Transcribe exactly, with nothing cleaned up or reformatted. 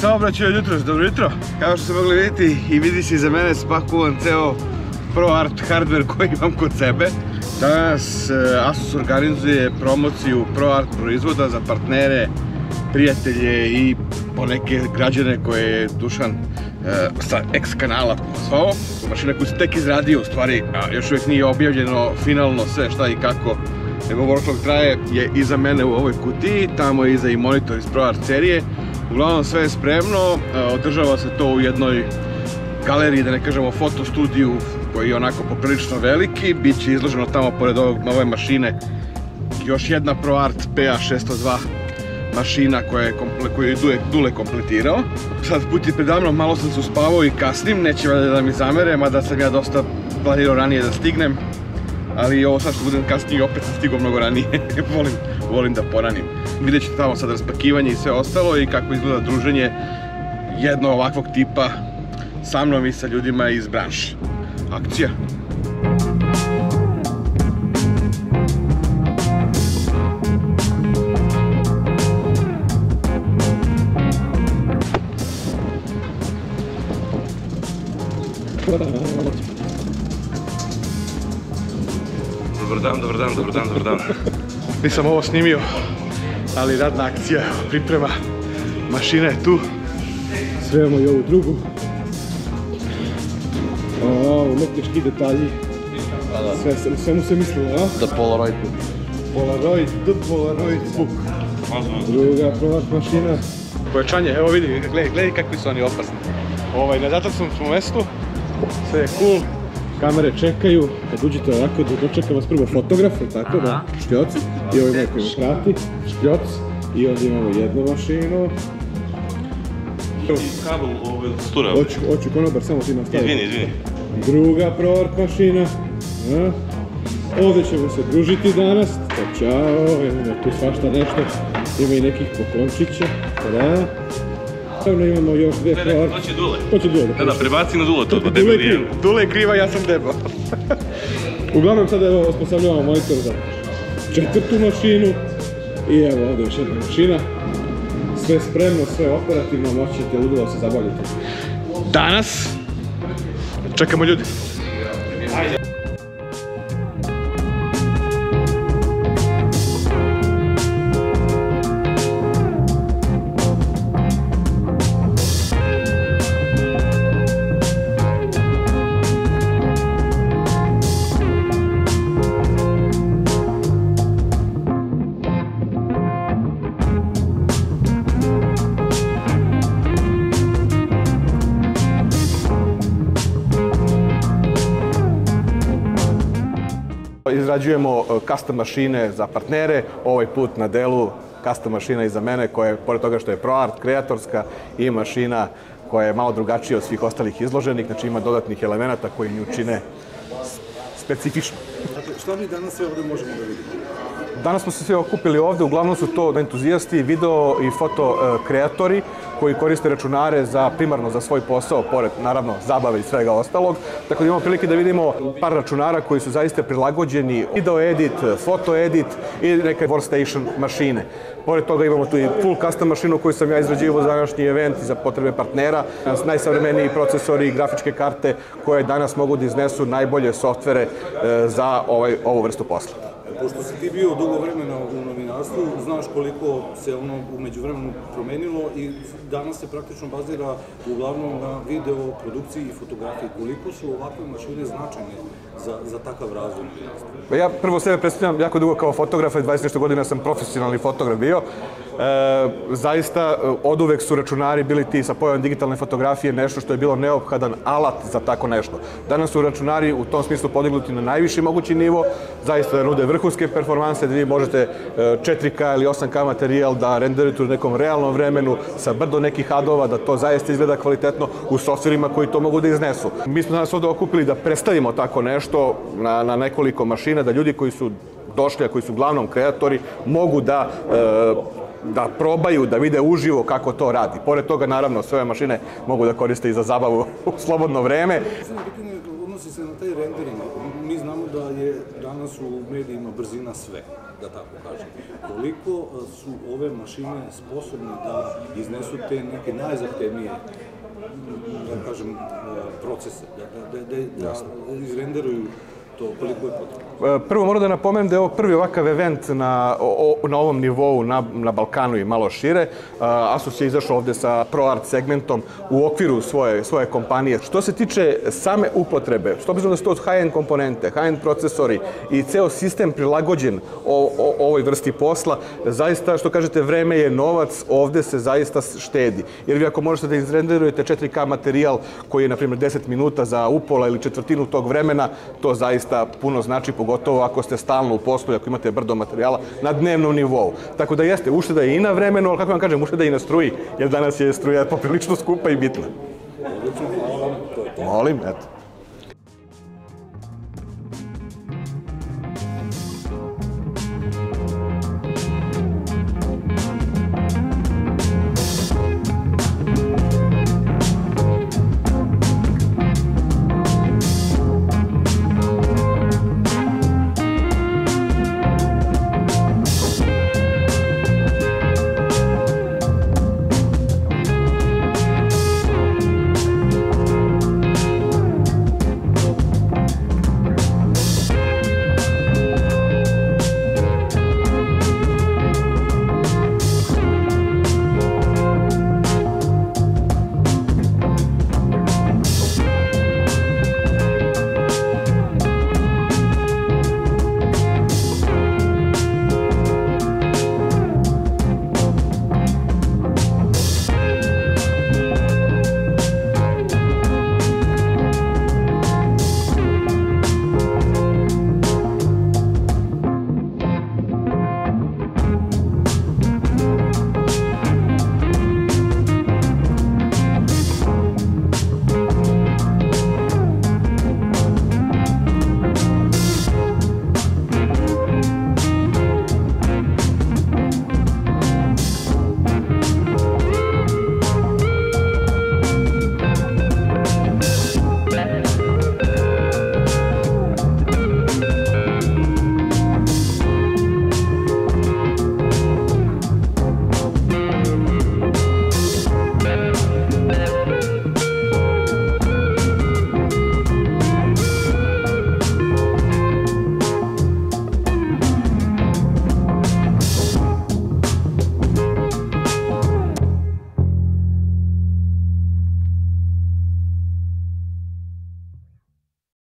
saobraćaja jutros, dobro jutro. Kao što ste mogli vidjeti i vidi se iza mene spakovan ceo ProArt hardware koji imam kod sebe. Danas Asus organizuje promociju ProArt proizvoda za partnere, prijatelje i poneke građane koje je Dušan sa X kanala pozvao. Mašina koju se tek izradio u stvari, a još uvijek nije objavljeno finalno sve šta i kako, nego workload traje, je iza mene u ovoj kutiji, tamo je iza i monitor iz ProArt serije. Uglavnom sve je spremno, održava se to u jednoj galeriji, da ne kažemo fotostudiju koji je onako poprilično veliki. Biće izloženo tamo pored ove mašine još jedna ProArt P A šest nula dva mašina koju je Dule kompletirao. Sad put je predavno, malo sam se uspavao i kasnim, neće valjda da mi zamere, mada sam ja dosta planirao ranije da stignem. Ali ovo sad što budem kasnije, opet sam stigao mnogo ranije, volim, volim da poranim. Vidjet ćete tamo sad raspakivanje i sve ostalo i kako izgleda druženje jedno ovakvog tipa sa mnom i sa ljudima iz branše. Akcija! Dobar dan, dobar dan, dobar dan, dobar dan. Nisam ovo snimio, ali radna akcija, priprema, mašina je tu. Sremamo i ovu drugu. O, umetnički detalji. Sve mu se mislilo, a? The Polaroid book. Polaroid, the Polaroid book. Druga ProArt mašina. Pojačanje, evo vidi, gledaj kakvi su oni opasni. Ovaj, na zatrcnom smo mestu, sve je cool. Kamere čekaju, kad uđete ovako, dočeka vas prvo fotograf, tako da, škljoc, i ovaj neko je prati, škljoc, i ovdje imamo jednu mašinu. I kabel ovdje stura. Oću konobar, samo ti nastavi. Izvini, izvini. Druga ProArt mašina. Ovdje ćemo se družiti danas, to čao, imamo tu svašta nešto, ima i nekih poklončića, tada. Stavno imamo još dve ProArt. To će Dule. To će Dule. Da, da, prebaci na Dule to. Dule je kriva, ja sam debel. Uglavnom sad evo osposobljavamo monitor za četvrtu mašinu. I evo ovdje još jedna mašina. Sve spremno, sve operativno, moćete udilo se zabavljati. Danas čekamo ljudi. Ajde. Izrađujemo custom mašine za partnere, ovaj put na delu custom mašina iza mene koja je, pored toga što je ProArt, kreatorska i mašina koja je malo drugačija od svih ostalih izloženih, znači ima dodatnih elemenata koji nju čine specifično. Dakle, šta mi danas sve ovdje možemo da vidimo? Danas smo se sve okupili ovdje, uglavnom su to entuzijasti, video i foto kreatori koji koriste računare za primarno za svoj posao, pored naravno zabave i svega ostalog. Tako da imamo prilike da vidimo par računara koji su zaista prilagođeni video edit, foto edit i neke workstation mašine. Pored toga imamo tu i full custom mašinu koju sam ja izrađivao za današnji event za potrebe partnera. Najsavremeniji procesori i grafičke karte koje danas mogu da iznesu najbolje softvere za ovu vrstu posla. Pošto si ti bio dugo vremena u novinarstvu, znaš koliko se ono u međuvremenu promenilo i danas se praktično bazira uglavnom na video, produkciji i fotografiji. Koliko su ovakve mašine značajne za takav razvoj novinarstva? Ja prvo sebe predstavljam jako dugo kao fotografa, dvadeset nešto godina sam profesionalni fotograf bio. Zaista od uvek su računari bili ti sa pojavom digitalne fotografije nešto što je bilo neophodan alat za tako nešto. Danas su računari u tom smislu podignuti na najviši mogući nivo, zaista da nude vrhunske performanse, da vi možete četiri ka ili osam ka materijal da renderujete u nekom realnom vremenu sa brdo nekih adova, da to zaista izgleda kvalitetno u softverima koji to mogu da iznesu. Mi smo danas ovdje okupili da predstavimo tako nešto na nekoliko mašina, da ljudi koji su došli, a koji su uglavnom kreatori, mogu da da probaju, da vide uživo kako to radi. Pored toga, naravno, sve ove mašine mogu da koriste i za zabavu u slobodno vreme. Odnosi se na taj rendering. Mi znamo da je danas danas u medijima brzina sve, da tako kažem. Koliko su ove mašine sposobne da iznesu te neke najzahtevnije, da kažem, procese, da izrenderuju to koliko je potrebno? Prvo moram da napomenem da je ovo prvi ovakav event na ovom nivou na Balkanu i malo šire. Asus je izašao ovde sa ProArt segmentom u okviru svoje kompanije. Što se tiče same upotrebe, s obzirom da su to high-end komponente, high-end procesori i ceo sistem prilagođen ovoj vrsti posla, zaista, što kažete, vreme je novac, ovde se zaista štedi. Jer vi ako možete da izrenderujete četiri ka materijal koji je, na primjer, deset minuta za upola ili četvrtinu tog vremena, to zaista puno znači, pogotovo ako ste stalno u poslu i ako imate brdo materijala na dnevnom nivou. Tako da jeste, ušteda je i na vremenu, ali kako vam kažem, ušteda je i na struji, jer danas je struja poprilično skupa i bitna. Molim, eto.